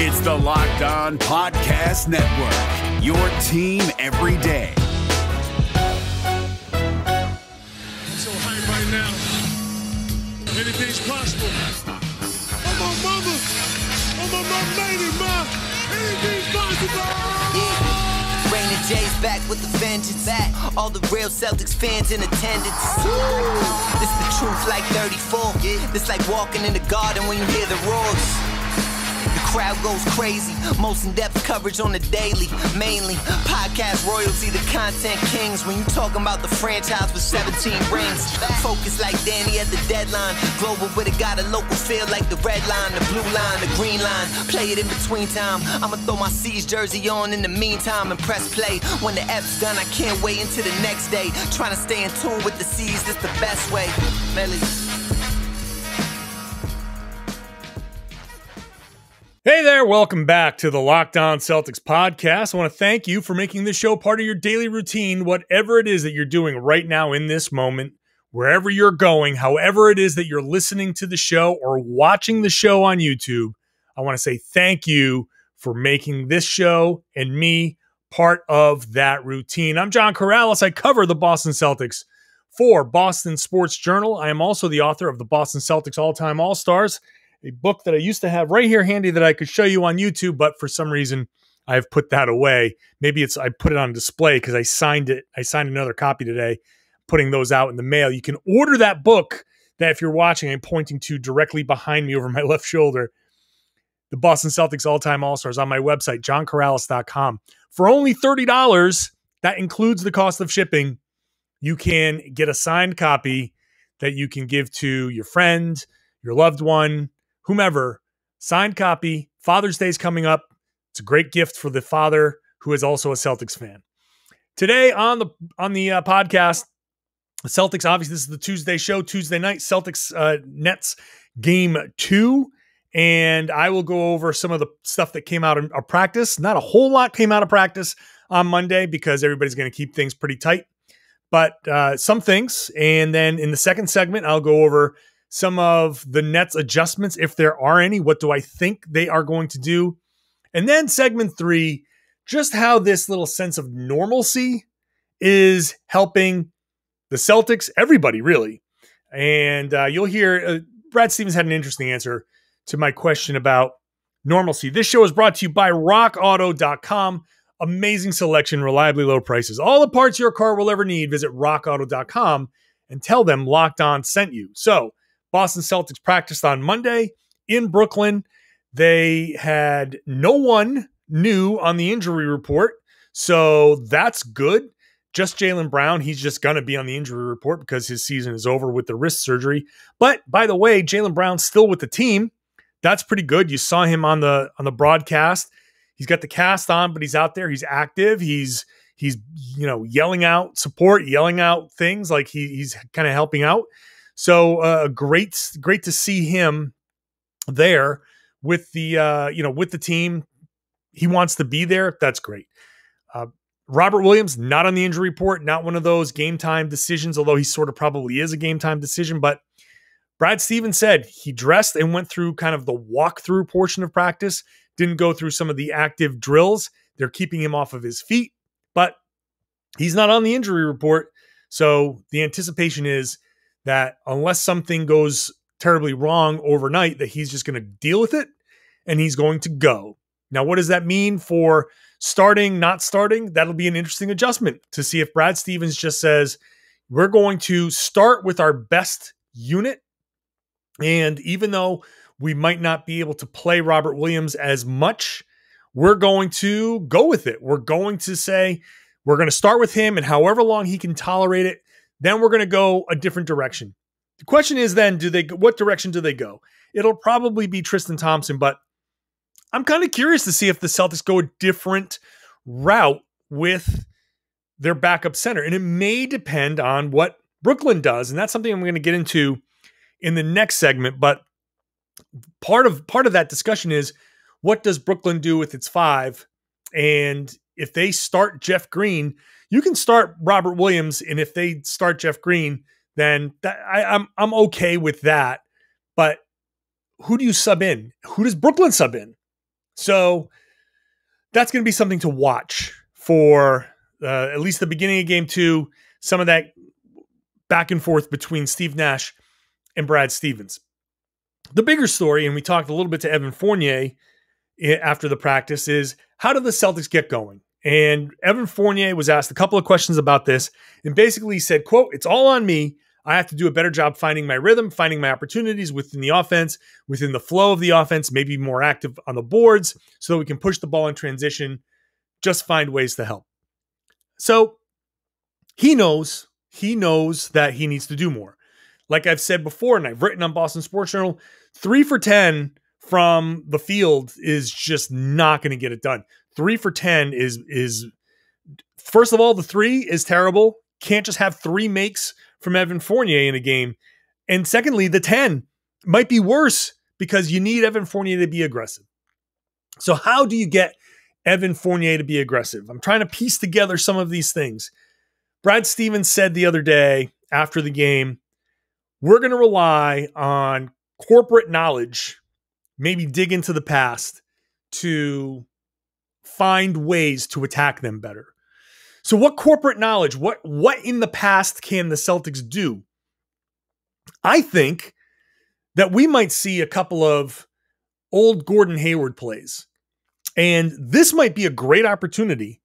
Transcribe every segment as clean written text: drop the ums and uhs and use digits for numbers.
It's the Locked On Podcast Network, your team every day. I'm so hyped right now. Anything's possible. Oh, my mama. Oh, my lady, ma. Anything's possible. Raina J's back with the vengeance. Back. All the real Celtics fans in attendance. Ooh. This the truth like 34. Yeah. It's like walking in the garden when you hear the roars. The crowd goes crazy. Most in-depth coverage on the daily. Mainly podcast royalty, the content kings. When you talking about the franchise with 17 rings. Focus like Danny at the deadline. Global with it, got a local feel like the red line, the blue line, the green line. Play it in between time. I'ma throw my C's jersey on in the meantime and press play. When the F's done, I can't wait until the next day. Trying to stay in tune with the C's, that's the best way. Melly. Hey there, welcome back to the Locked On Celtics podcast. I want to thank you for making this show part of your daily routine, whatever it is that you're doing right now in this moment, wherever you're going, however it is that you're listening to the show or watching the show on YouTube. I want to say thank you for making this show and me part of that routine. I'm John Karalis. I cover the Boston Celtics for Boston Sports Journal. I am also the author of the Boston Celtics All-Time All-Stars, a book that I used to have right here handy that I could show you on YouTube, but for some reason I've put that away. Maybe it's I put it on display because I signed it. I signed another copy today, putting those out in the mail. You can order that book that, if you're watching, I'm pointing to directly behind me over my left shoulder, the Boston Celtics All-Time All-Stars, on my website, johnkaralis.com. For only $30, that includes the cost of shipping, you can get a signed copy that you can give to your friend, your loved one, whomever. Signed copy. Father's Day is coming up. It's a great gift for the father who is also a Celtics fan. Today on the podcast, Celtics, obviously this is the Tuesday show, Tuesday night, Celtics Nets game 2, and I will go over some of the stuff that came out of practice. Not a whole lot came out of practice on Monday because everybody's going to keep things pretty tight, but some things. And then in the second segment, I'll go over some of the Nets adjustments, if there are any. What do I think they are going to do? And then segment 3, just how this little sense of normalcy is helping the Celtics, everybody really. And you'll hear Brad Stevens had an interesting answer to my question about normalcy. This show is brought to you by rockauto.com. Amazing selection, reliably low prices. All the parts your car will ever need. Visit rockauto.com and tell them Locked On sent you. So Boston Celtics practiced on Monday in Brooklyn. They had no one new on the injury report, so that's good. Just Jaylen Brown, he's just going to be on the injury report because his season is over with the wrist surgery. But, by the way, Jaylen Brown's still with the team. That's pretty good. You saw him on the broadcast. He's got the cast on, but he's out there. He's active. He's yelling out support, yelling out things. Like he's kind of helping out. So great to see him there with the with the team. He wants to be there. That's great. Robert Williams, not on the injury report, not one of those game time decisions, although he sort of probably is a game time decision. But Brad Stevens said he dressed and went through kind of the walkthrough portion of practice, didn't go through some of the active drills. They're keeping him off of his feet, but he's not on the injury report. So the anticipation is that unless something goes terribly wrong overnight, that he's just going to deal with it and he's going to go. Now, what does that mean for starting, not starting? That'll be an interesting adjustment to see if Brad Stevens just says, we're going to start with our best unit. And even though we might not be able to play Robert Williams as much, we're going to go with it. We're going to say, we're going to start with him and however long he can tolerate it, then we're going to go a different direction. The question is then, what direction do they go? It'll probably be Tristan Thompson, but I'm kind of curious to see if the Celtics go a different route with their backup center. And it may depend on what Brooklyn does. And that's something I'm going to get into in the next segment. But part of that discussion is, what does Brooklyn do with its 5? And if they start Jeff Green, you can start Robert Williams, and if they start Jeff Green, then I'm okay with that. But who do you sub in? Who does Brooklyn sub in? So that's going to be something to watch for at least the beginning of game two, some of that back and forth between Steve Nash and Brad Stevens. The bigger story, and we talked a little bit to Evan Fournier after the practice, is how did the Celtics get going? And Evan Fournier was asked a couple of questions about this and basically said, quote, "It's all on me. I have to do a better job finding my rhythm, finding my opportunities within the offense, within the flow of the offense, maybe more active on the boards so that we can push the ball in transition, just find ways to help." So he knows that he needs to do more. Like I've said before, and I've written on Boston Sports Journal, 3 for 10 from the field is just not going to get it done. 3 for 10 is first of all, the three is terrible. Can't just have 3 makes from Evan Fournier in a game. And secondly, the 10 might be worse because you need Evan Fournier to be aggressive. So how do you get Evan Fournier to be aggressive? I'm trying to piece together some of these things. Brad Stevens said the other day after the game, "We're going to rely on corporate knowledge, maybe dig into the past to find ways to attack them better." So what corporate knowledge, what in the past can the Celtics do? I think that we might see a couple of old Gordon Hayward plays. And this might be a great opportunity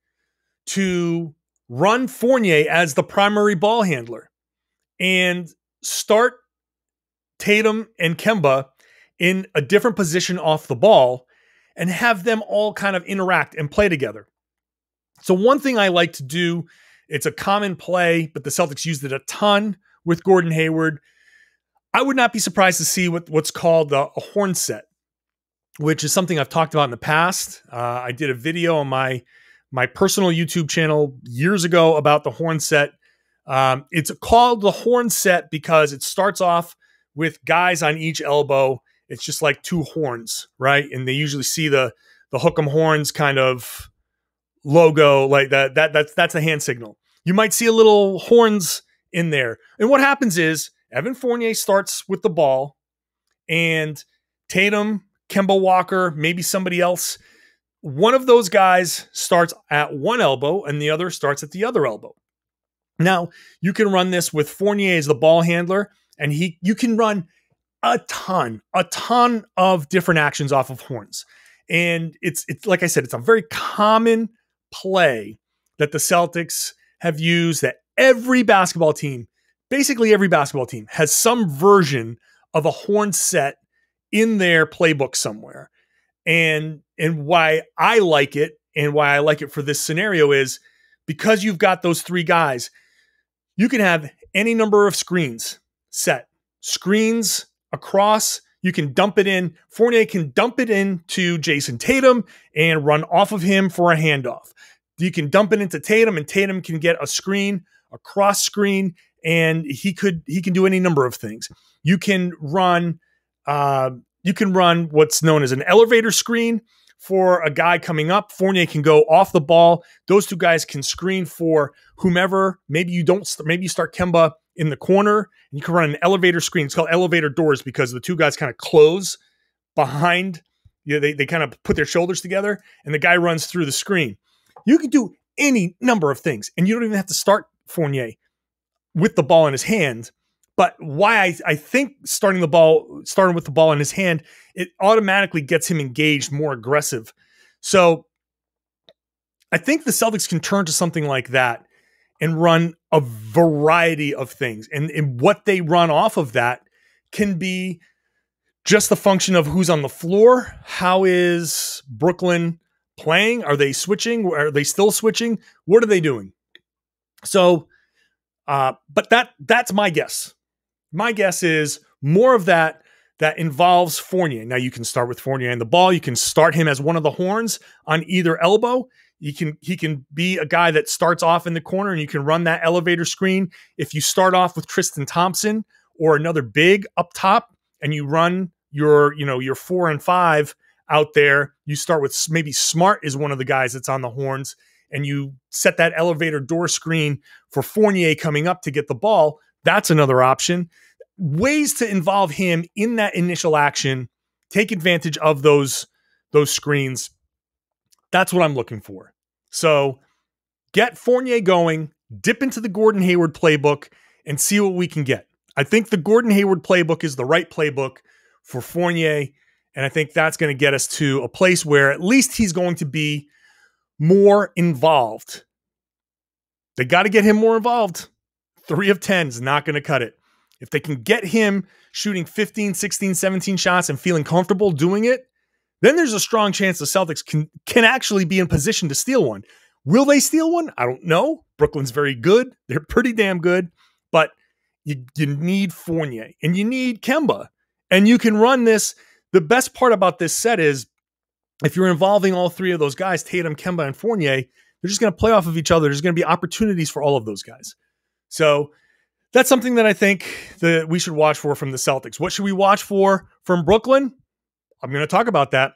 to run Fournier as the primary ball handler and start Tatum and Kemba in a different position off the ball and have them all kind of interact and play together. So one thing I like to do, it's a common play, but the Celtics used it a ton with Gordon Hayward. I would not be surprised to see what's called a horn set, which is something I've talked about in the past. I did a video on my personal YouTube channel years ago about the horn set. It's called the horn set because it starts off with guys on each elbow. It's just like 2 horns, right? And they usually see the Hook'em Horns kind of logo like that. That's the hand signal. You might see a little horns in there. And what happens is Evan Fournier starts with the ball, and Tatum, Kemba Walker, maybe somebody else, one of those guys starts at one elbow and the other starts at the other elbow. Now, you can run this with Fournier as the ball handler, and you can run a ton of different actions off of horns. And it's like I said, it's a very common play that the Celtics have used, that every basketball team, basically every basketball team, has some version of a horn set in their playbook somewhere. And why I like it and why I like it for this scenario is because you've got those 3 guys, you can have any number of screens set. Screens across, you can dump it in. Fournier can dump it in to Jayson Tatum and run off of him for a handoff. You can dump it into Tatum, and Tatum can get a screen, a cross screen, and he can do any number of things. You can run what's known as an elevator screen for a guy coming up. Fournier can go off the ball. Those 2 guys can screen for whomever. Maybe you start Kemba in the corner, and you can run an elevator screen. It's called elevator doors because the 2 guys kind of close behind. You know, they kind of put their shoulders together, and the guy runs through the screen. You can do any number of things, and you don't even have to start Fournier with the ball in his hand. But why I think starting with the ball in his hand, it automatically gets him engaged, more aggressive. So I think the Celtics can turn to something like that and run a variety of things. And what they run off of that can be just the function of who's on the floor. How is Brooklyn playing? Are they switching? Are they still switching? What are they doing? So, but that's my guess. My guess is more of that involves Fournier. Now you can start with Fournier and the ball. You can start him as one of the horns on either elbow. He can be a guy that starts off in the corner, and you can run that elevator screen. If you start off with Tristan Thompson or another big up top, and you run your 4 and 5 out there, you start with maybe Smart is one of the guys that's on the horns, and you set that elevator door screen for Fournier coming up to get the ball. That's another option. Ways to involve him in that initial action, take advantage of those those screens. That's what I'm looking for. So get Fournier going, dip into the Gordon Hayward playbook, and see what we can get. I think the Gordon Hayward playbook is the right playbook for Fournier, and I think that's going to get us to a place where at least he's going to be more involved. They got to get him more involved. 3 of 10 is not going to cut it. If they can get him shooting 15, 16, 17 shots and feeling comfortable doing it, then there's a strong chance the Celtics can actually be in position to steal one. Will they steal one? I don't know. Brooklyn's very good. They're pretty damn good. But you need Fournier and you need Kemba. And you can run this. The best part about this set is if you're involving all three of those guys, Tatum, Kemba, and Fournier, they're just going to play off of each other. There's going to be opportunities for all of those guys. So that's something that I think that we should watch for from the Celtics. What should we watch for from Brooklyn? I'm going to talk about that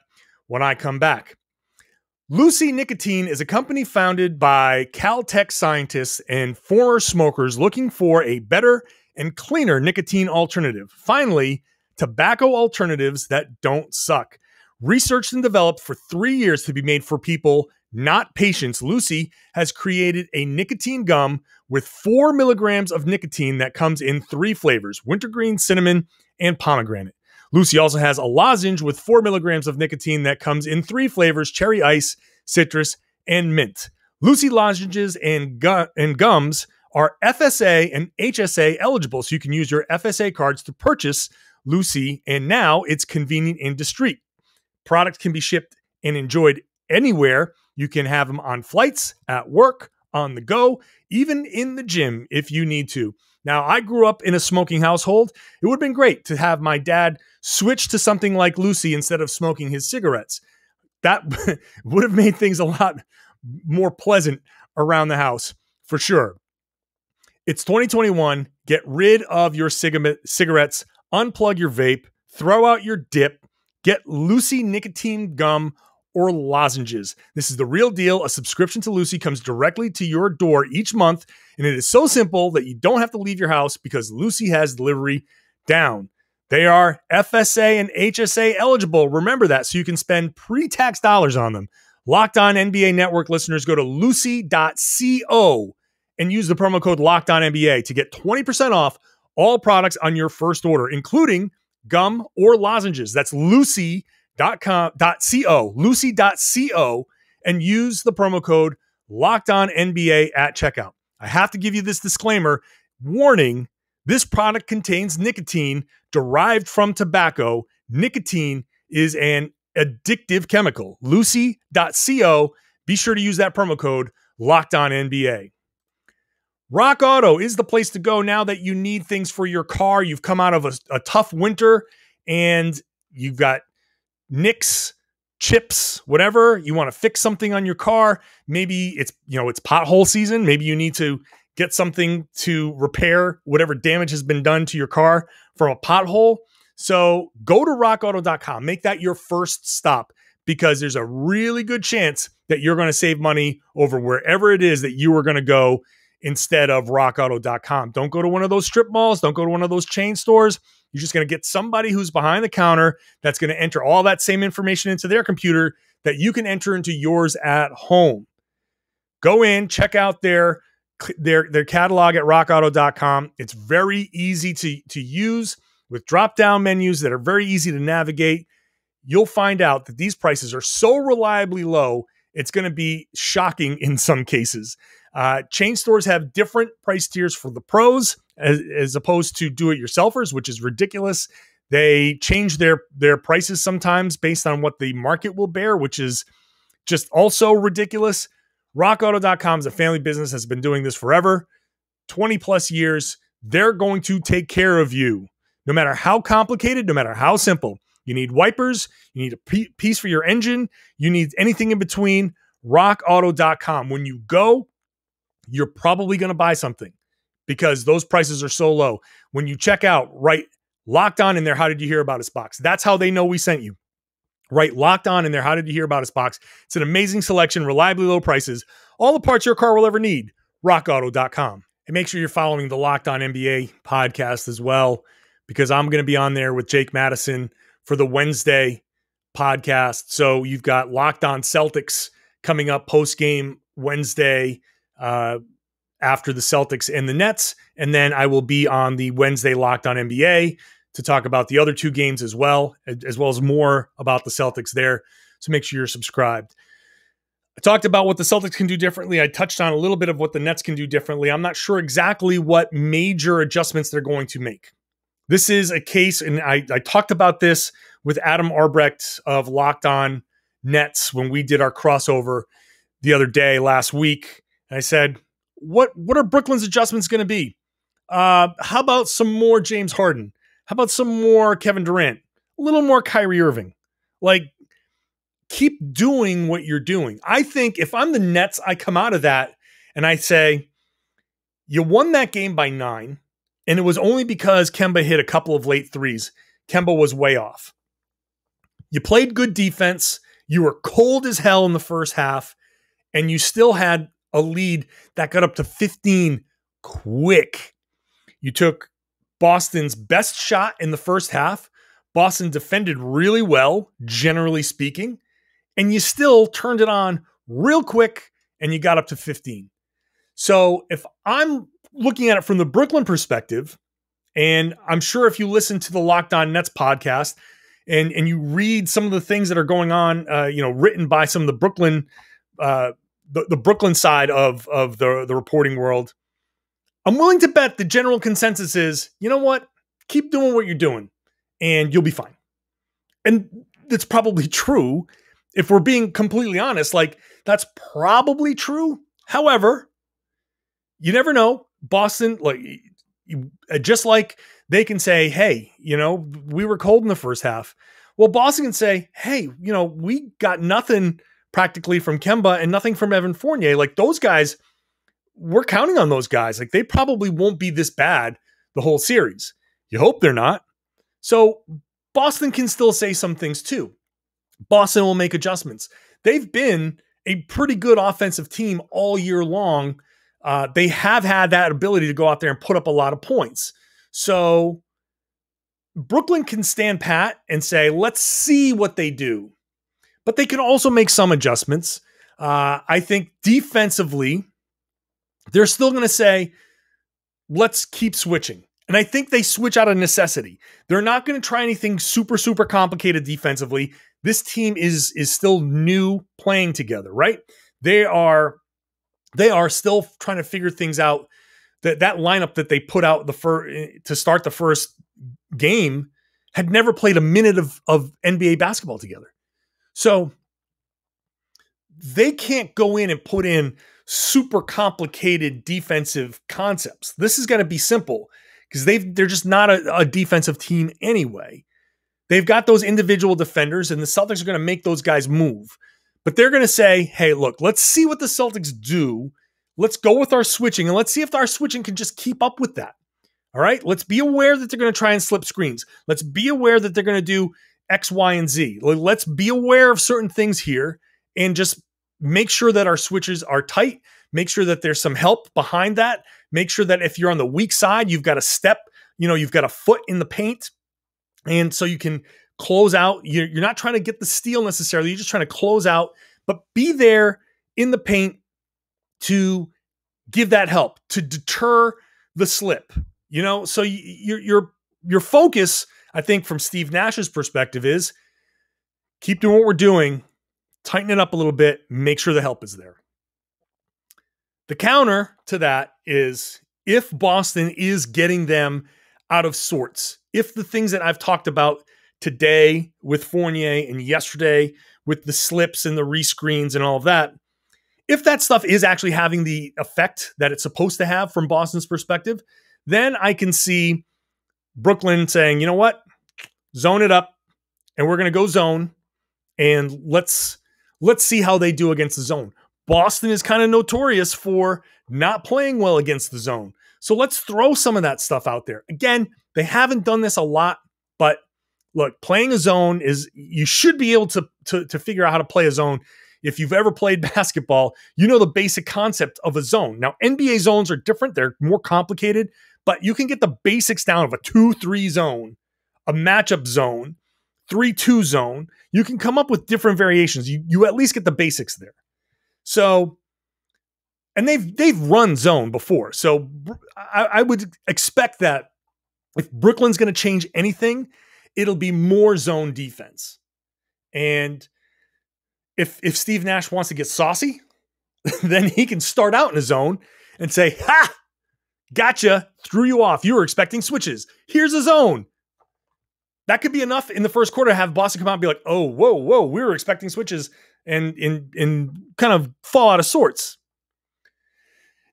when I come back. Lucy Nicotine is a company founded by Caltech scientists and former smokers looking for a better and cleaner nicotine alternative. Finally, tobacco alternatives that don't suck. Researched and developed for 3 years to be made for people, not patients, Lucy has created a nicotine gum with 4 milligrams of nicotine that comes in 3 flavors, wintergreen, cinnamon, and pomegranate. Lucy also has a lozenge with 4 milligrams of nicotine that comes in 3 flavors, cherry ice, citrus, and mint. Lucy lozenges and gums are FSA and HSA eligible, so you can use your FSA cards to purchase Lucy, and now it's convenient and discreet. Products can be shipped and enjoyed anywhere. You can have them on flights, at work, on the go, even in the gym if you need to. Now, I grew up in a smoking household. It would have been great to have my dad switch to something like Lucy instead of smoking his cigarettes. That would have made things a lot more pleasant around the house, for sure. It's 2021. Get rid of your cigarettes, unplug your vape, throw out your dip, get Lucy nicotine gum or lozenges. This is the real deal. A subscription to Lucy comes directly to your door each month, and it is so simple that you don't have to leave your house because Lucy has delivery down. They are FSA and HSA eligible. Remember that, so you can spend pre-tax dollars on them. Locked On NBA Network listeners, go to lucy.co and use the promo code Locked On NBA to get 20% off all products on your first order, including gum or lozenges. That's lucy.co, lucy.co, and use the promo code LOCKEDONNBA at checkout. I have to give you this disclaimer. Warning, this product contains nicotine derived from tobacco. Nicotine is an addictive chemical. Lucy.co. Be sure to use that promo code LOCKEDONNBA. Rock Auto is the place to go now that you need things for your car. You've come out of a tough winter and you've got nicks, chips, whatever. You want to fix something on your car. Maybe it's pothole season. Maybe you need to get something to repair whatever damage has been done to your car from a pothole. So go to rockauto.com. Make that your first stop because there's a really good chance that you're going to save money over wherever it is that you are going to go instead of rockauto.com. Don't go to one of those strip malls. Don't go to one of those chain stores. You're just going to get somebody who's behind the counter that's going to enter all that same information into their computer that you can enter into yours at home. Go in, check out their catalog at rockauto.com. It's very easy to use with drop-down menus that are very easy to navigate. You'll find out that these prices are so reliably low, it's going to be shocking in some cases. Chain stores have different price tiers for the pros as opposed to do-it-yourselfers, which is ridiculous. They change their prices sometimes based on what the market will bear, which is just also ridiculous. RockAuto.com is a family business that's been doing this forever, 20 plus years. They're going to take care of you, no matter how complicated, no matter how simple. You need wipers, you need a piece for your engine, you need anything in between. RockAuto.com. When you go, you're probably going to buy something, because those prices are so low. When you check out, write Locked On in their How Did You Hear About Us box. That's how they know we sent you. Write Locked On in their How Did You Hear About Us box. It's an amazing selection, reliably low prices, all the parts your car will ever need, rockauto.com. And make sure you're following the Locked On NBA podcast as well, because I'm going to be on there with Jake Madison for the Wednesday podcast. So you've got Locked On Celtics coming up post-game Wednesday after the Celtics and the Nets. And then I will be on the Wednesday Locked On NBA to talk about the other two games as well as more about the Celtics there. So make sure you're subscribed. I talked about what the Celtics can do differently. I touched on a little bit of what the Nets can do differently. I'm not sure exactly what major adjustments they're going to make. This is a case, and I talked about this with Adam Arbrecht of Locked On Nets when we did our crossover the other day last week. And I said, what are Brooklyn's adjustments going to be? How about some more James Harden? How about some more Kevin Durant? A little more Kyrie Irving? Like, keep doing what you're doing. I think if I'm the Nets, I come out of that and I say, you won that game by 9, and it was only because Kemba hit a couple of late threes. Kemba was way off. You played good defense. You were cold as hell in the first half, and you still had a lead that got up to 15 quick. You took Boston's best shot in the first half. Boston defended really well, generally speaking, and you still turned it on real quick, and you got up to 15. So if I'm looking at it from the Brooklyn perspective, and I'm sure if you listen to the Locked On Nets podcast and you read some of the things that are going on, you know, written by some of the Brooklyn, the Brooklyn side of the reporting world, I'm willing to bet the general consensus is, you know what, keep doing what you're doing and you'll be fine. And that's probably true. If we're being completely honest, like, that's probably true. However, you never know. Boston, like, just like they can say, hey, you know, we were cold in the first half. Well, Boston can say, hey, you know, we got nothing practically from Kemba and nothing from Evan Fournier. Like, those guys, we're counting on those guys. Like, they probably won't be this bad the whole series. You hope they're not. So Boston can still say some things too. Boston will make adjustments. They've been a pretty good offensive team all year long. They have had that ability to go out there and put up a lot of points. So Brooklyn can stand pat and say, let's see what they do. But they can also make some adjustments. I think defensively, they're still going to say, let's keep switching. And I think they switch out of necessity. They're not going to try anything super, super complicated defensively. This team is still new playing together, right? They are still trying to figure things out. That lineup that they put out to start the first game had never played a minute of NBA basketball together. So they can't go in and put in super complicated defensive concepts. This is going to be simple because they're just not a defensive team anyway. They've got those individual defenders, and the Celtics are going to make those guys move. But they're going to say, hey, look, let's see what the Celtics do. Let's go with our switching, and let's see if our switching can just keep up with that. All right? Let's be aware that they're going to try and slip screens. Let's be aware that they're going to do X, Y, and Z. Let's be aware of certain things here and just make sure that our switches are tight. Make sure that there's some help behind that. Make sure that if you're on the weak side, you've got a step, you know, you've got a foot in the paint. And so you can close out. You're not trying to get the steal necessarily. You're just trying to close out, but be there in the paint to give that help, to deter the slip, you know? So your focus, I think, from Steve Nash's perspective is keep doing what we're doing, tighten it up a little bit, make sure the help is there. The counter to that is if Boston is getting them out of sorts, if the things that I've talked about today with Fournier and yesterday with the slips and the rescreens and all of that, if that stuff is actually having the effect that it's supposed to have from Boston's perspective, then I can see Brooklyn saying, you know what, zone it up, and we're going to go zone, and let's see how they do against the zone. Boston is kind of notorious for not playing well against the zone. So let's throw some of that stuff out there. Again, they haven't done this a lot, but look, playing a zone is, you should be able to figure out how to play a zone. If you've ever played basketball, you know the basic concept of a zone. Now, NBA zones are different. They're more complicated, but you can get the basics down of a 2-3 zone, a matchup zone, 3-2 zone. you can come up with different variations. You at least get the basics there. So, and they've run zone before. So I would expect that if Brooklyn's going to change anything, it'll be more zone defense. And if Steve Nash wants to get saucy, then he can start out in a zone and say, ha, gotcha, threw you off. You were expecting switches. Here's a zone. That could be enough in the first quarter to have Boston come out and be like, oh, whoa, whoa, we were expecting switches, and in kind of fall out of sorts.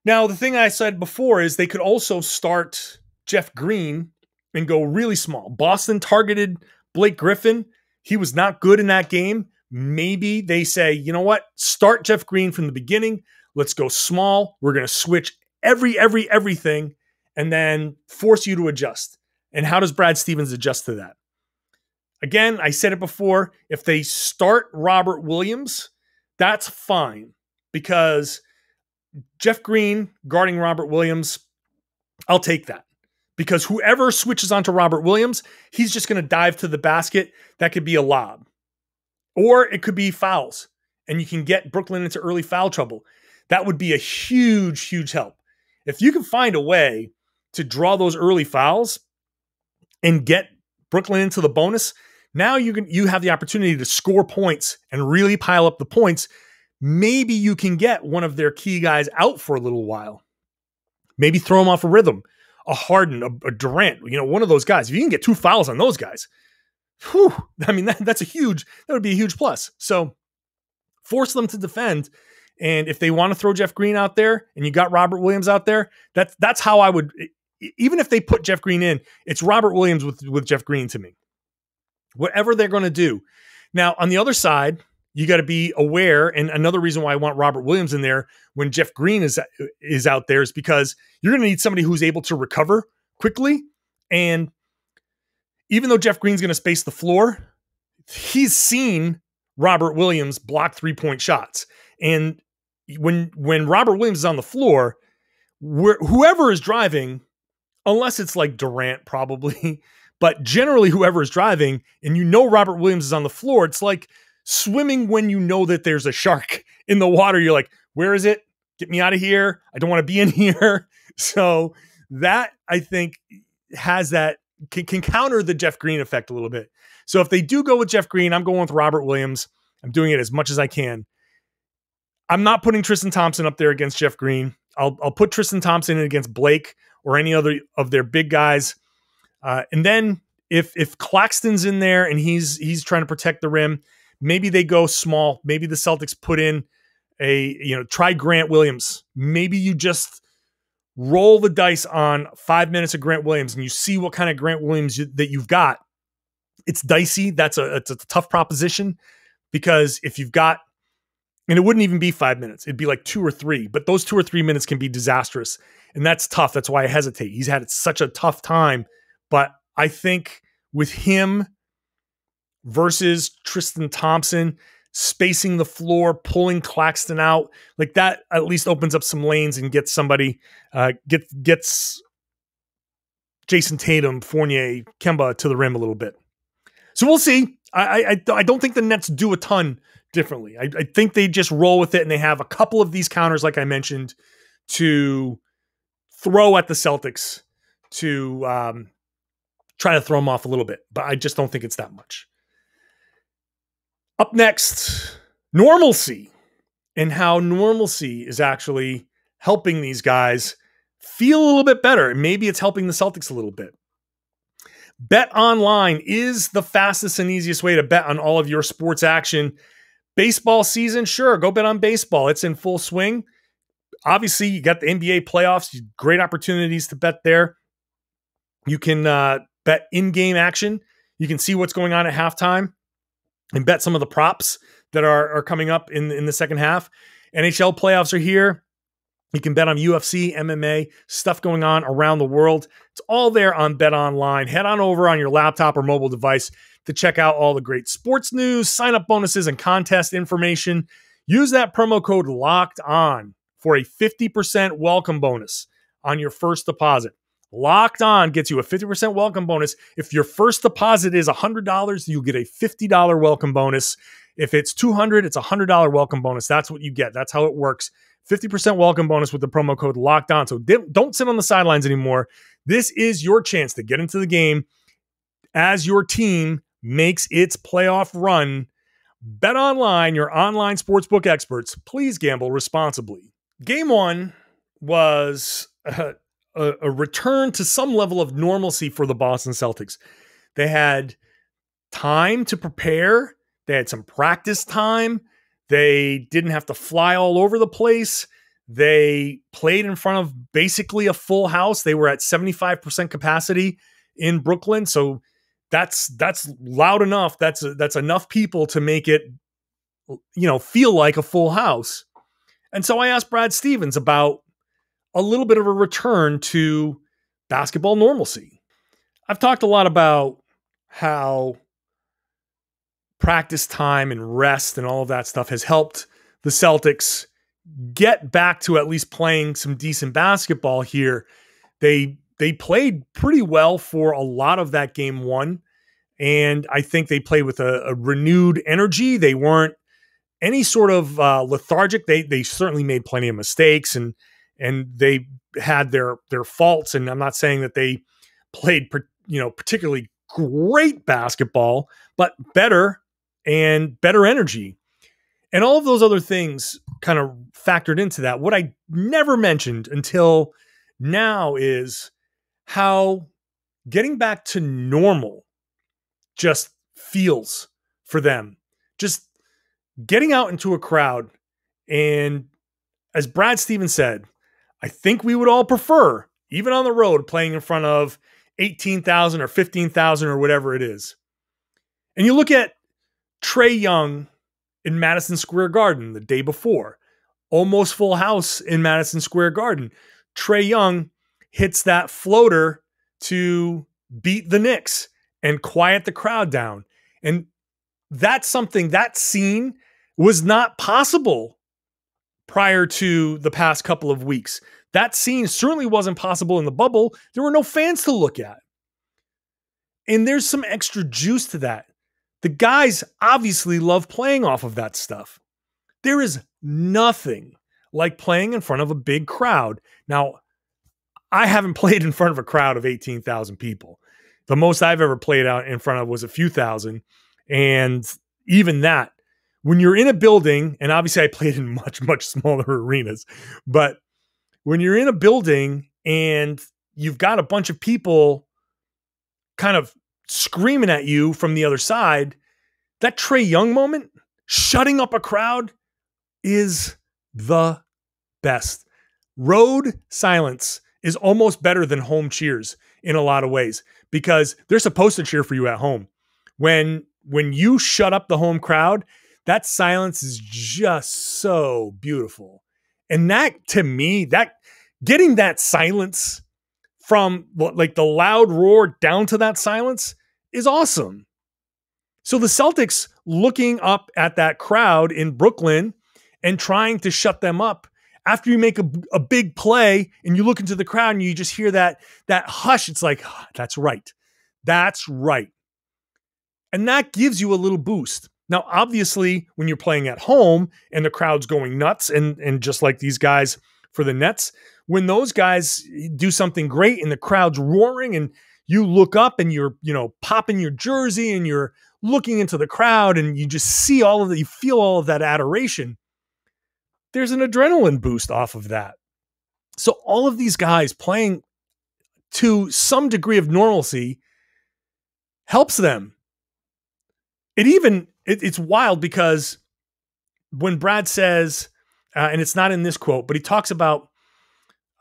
Now, the thing I said before is they could also start Jeff Green and go really small. Boston targeted Blake Griffin. He was not good in that game. Maybe they say, you know what? Start Jeff Green from the beginning. Let's go small. We're going to switch everything and then force you to adjust. And how does Brad Stevens adjust to that? Again, I said it before. If they start Robert Williams, that's fine, because Jeff Green guarding Robert Williams, I'll take that. Because whoever switches onto Robert Williams, he's just going to dive to the basket. That could be a lob. Or it could be fouls. And you can get Brooklyn into early foul trouble. That would be a huge, huge help. If you can find a way to draw those early fouls and get Brooklyn into the bonus, now you have the opportunity to score points and really pile up the points. Maybe you can get one of their key guys out for a little while. Maybe throw them off a rhythm. A Harden, a Durant, you know, one of those guys. If you can get 2 fouls on those guys, whew, I mean, that would be a huge plus. So force them to defend. And if they want to throw Jeff Green out there and you got Robert Williams out there, that's how I would, even if they put Jeff Green in, it's Robert Williams with Jeff Green to me. Whatever they're going to do. Now, on the other side, you got to be aware, and another reason why I want Robert Williams in there when Jeff Green is out there is because you're going to need somebody who's able to recover quickly. And even though Jeff Green's going to space the floor, he's seen Robert Williams block three-point shots. And when Robert Williams is on the floor, whoever is driving, unless it's like Durant probably, but generally whoever is driving, and you know Robert Williams is on the floor, it's like swimming when you know that there's a shark in the water. You're like, where is it? Get me out of here. I don't want to be in here. So that, I think, has that, can counter the Jeff Green effect a little bit. So if they do go with Jeff Green, I'm going with Robert Williams. I'm doing it as much as I can. I'm not putting Tristan Thompson up there against Jeff Green. I'll put Tristan Thompson in against Blake or any other of their big guys. And then if Claxton's in there and he's trying to protect the rim, maybe they go small. Maybe the Celtics put in try Grant Williams. Maybe you just roll the dice on 5 minutes of Grant Williams and you see what kind of Grant Williams that you've got. It's dicey. It's a tough proposition, because if you've got, and it wouldn't even be 5 minutes, it'd be like 2 or 3, but those 2 or 3 minutes can be disastrous. And that's tough. That's why I hesitate. He's had such a tough time, but I think with him versus Tristan Thompson, spacing the floor, pulling Claxton out, like that at least opens up some lanes and gets somebody, gets Jayson Tatum, Fournier, Kemba to the rim a little bit. So we'll see. I don't think the Nets do a ton differently. I think they just roll with it, and they have a couple of these counters, like I mentioned, to throw at the Celtics to try to throw them off a little bit. But I just don't think it's that much. Up next, normalcy, and how normalcy is actually helping these guys feel a little bit better. Maybe it's helping the Celtics a little bit. BetOnline is the fastest and easiest way to bet on all of your sports action. Baseball season, sure, go bet on baseball. It's in full swing. Obviously, you got the NBA playoffs, great opportunities to bet there. You can bet in-game action. You can see what's going on at halftime and bet some of the props that are coming up in the second half. NHL playoffs are here. You can bet on UFC, MMA, stuff going on around the world. It's all there on BetOnline. Head on over on your laptop or mobile device to check out all the great sports news, sign-up bonuses, and contest information. Use that promo code LOCKEDON for a 50% welcome bonus on your first deposit. Locked On gets you a 50% welcome bonus. If your first deposit is $100, you'll get a $50 welcome bonus. If it's $200, it's a $100 welcome bonus. That's what you get. That's how it works. 50% welcome bonus with the promo code Locked On. So don't sit on the sidelines anymore. This is your chance to get into the game as your team makes its playoff run. BetOnline, your online sportsbook experts. Please gamble responsibly. Game one was a return to some level of normalcy for the Boston Celtics. They had time to prepare. They had some practice time. They didn't have to fly all over the place. They played in front of basically a full house. They were at 75% capacity in Brooklyn. So that's loud enough. That's enough people to make it, you know, feel like a full house. And so I asked Brad Stevens about a little bit of a return to basketball normalcy. I've talked a lot about how practice time and rest and all of that stuff has helped the Celtics get back to at least playing some decent basketball here. They played pretty well for a lot of that game one, and I think they played with a renewed energy. They weren't any sort of lethargic. They certainly made plenty of mistakes, and they had their faults. And I'm not saying that they played particularly great basketball, but better and better energy, and all of those other things kind of factored into that. What I never mentioned until now is how getting back to normal just feels for them. Just getting out into a crowd. And as Brad Stevens said, I think we would all prefer, even on the road, playing in front of 18,000 or 15,000 or whatever it is. And you look at Trae Young in Madison Square Garden the day before, almost full house in Madison Square Garden. Trae Young hits that floater to beat the Knicks and quiet the crowd down. And that's something, that scene was not possible prior to the past couple of weeks. That scene certainly wasn't possible in the bubble. There were no fans to look at. And there's some extra juice to that. The guys obviously love playing off of that stuff. There is nothing like playing in front of a big crowd. Now, I haven't played in front of a crowd of 18,000 people. The most I've ever played out in front of was a few thousand. And even that, when you're in a building, and obviously I played in much, much smaller arenas, but when you're in a building and you've got a bunch of people kind of screaming at you from the other side, that Trae Young moment, shutting up a crowd, is the best. Road silence is almost better than home cheers in a lot of ways, because they're supposed to cheer for you at home. When you shut up the home crowd, that silence is just so beautiful. And that, to me, that getting that silence from like the loud roar down to that silence is awesome. So the Celtics looking up at that crowd in Brooklyn and trying to shut them up. After you make a big play and you look into the crowd and you just hear that hush, it's like, oh, that's right. That's right. And that gives you a little boost. Now, obviously, when you're playing at home and the crowd's going nuts, and just like these guys for the Nets, when those guys do something great and the crowd's roaring and you look up and you're, you know, popping your jersey and you're looking into the crowd and you just see all of that, you feel all of that adoration. There's an adrenaline boost off of that. So all of these guys playing to some degree of normalcy helps them. It's wild, because when Brad says, and it's not in this quote, but he talks about,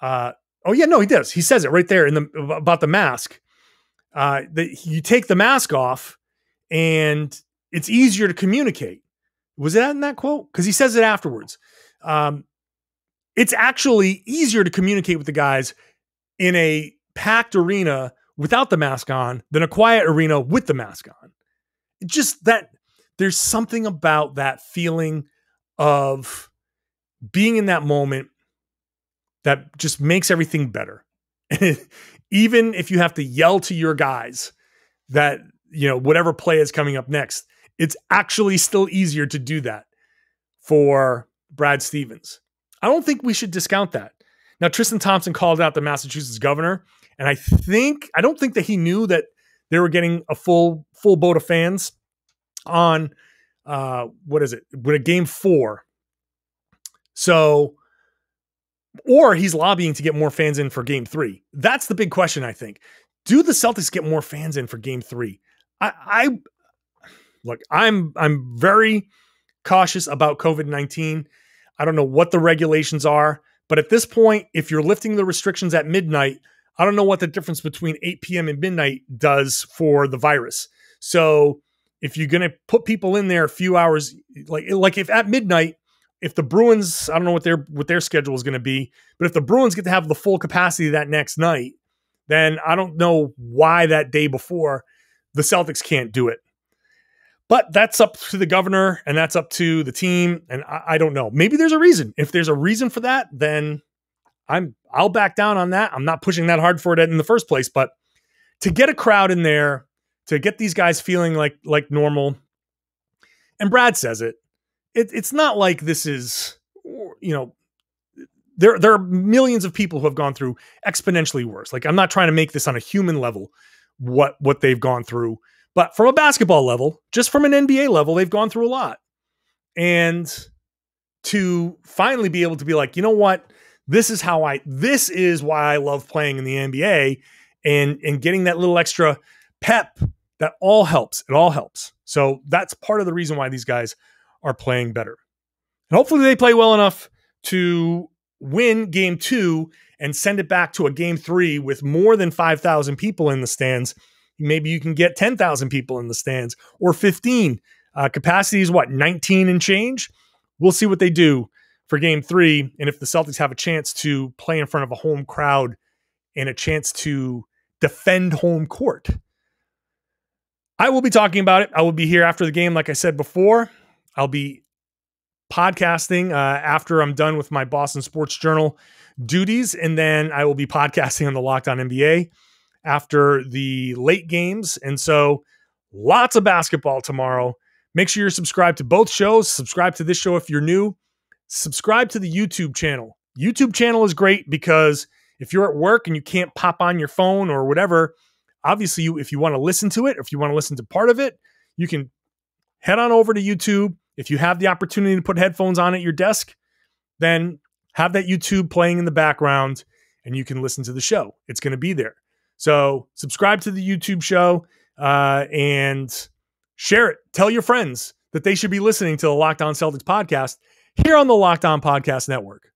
oh yeah, no, he does. He says it right there in about the mask. That you take the mask off and it's easier to communicate. Was that in that quote? Because he says it afterwards. It's actually easier to communicate with the guys in a packed arena without the mask on than a quiet arena with the mask on. Just that there's something about that feeling of being in that moment that just makes everything better. even if you have to yell to your guys that, you know, whatever play is coming up next, it's actually still easier to do that for Brad Stevens. I don't think we should discount that. Now, Tristan Thompson called out the Massachusetts governor, and I don't think that he knew that they were getting a full boat of fans on game 4. So, or he's lobbying to get more fans in for game 3. That's the big question, I think. Do the Celtics get more fans in for game 3? I'm very cautious about COVID-19. I don't know what the regulations are, but at this point, if you're lifting the restrictions at midnight, I don't know what the difference between 8 p.m. and midnight does for the virus. So if you're going to put people in there a few hours, like if at midnight, if the Bruins, I don't know what their schedule is going to be, but if the Bruins get to have the full capacity that next night, then I don't know why that day before the Celtics can't do it. But that's up to the governor and that's up to the team. And I don't know. Maybe there's a reason. If there's a reason for that, then I'll back down on that. I'm not pushing that hard for it in the first place, but to get a crowd in there, to get these guys feeling like normal. And Brad says it's not like this is, you know, there are millions of people who have gone through exponentially worse. Like, I'm not trying to make this on a human level, what they've gone through, but from a basketball level, just from an NBA level, they've gone through a lot. And to finally be able to be like, you know what, this is why I love playing in the NBA, and getting that little extra pep, that all helps. It all helps. So that's part of the reason why these guys are playing better. And hopefully they play well enough to win game 2 and send it back to a game 3 with more than 5,000 people in the stands. Maybe you can get 10,000 people in the stands or 15. Capacity is what, 19 and change? We'll see what they do for game 3. And if the Celtics have a chance to play in front of a home crowd and a chance to defend home court, I will be talking about it. I will be here after the game. Like I said before, I'll be podcasting after I'm done with my Boston Sports Journal duties. And then I will be podcasting on the Locked On NBA after the late games. And so lots of basketball tomorrow. Make sure you're subscribed to both shows. Subscribe to this show if you're new. Subscribe to the YouTube channel. YouTube channel is great because if you're at work and you can't pop on your phone or whatever, obviously, if you want to listen to it, or if you want to listen to part of it, you can head on over to YouTube. If you have the opportunity to put headphones on at your desk, then have that YouTube playing in the background and you can listen to the show. It's going to be there. So subscribe to the YouTube show and share it. Tell your friends that they should be listening to the Locked On Celtics podcast here on the Locked On Podcast Network.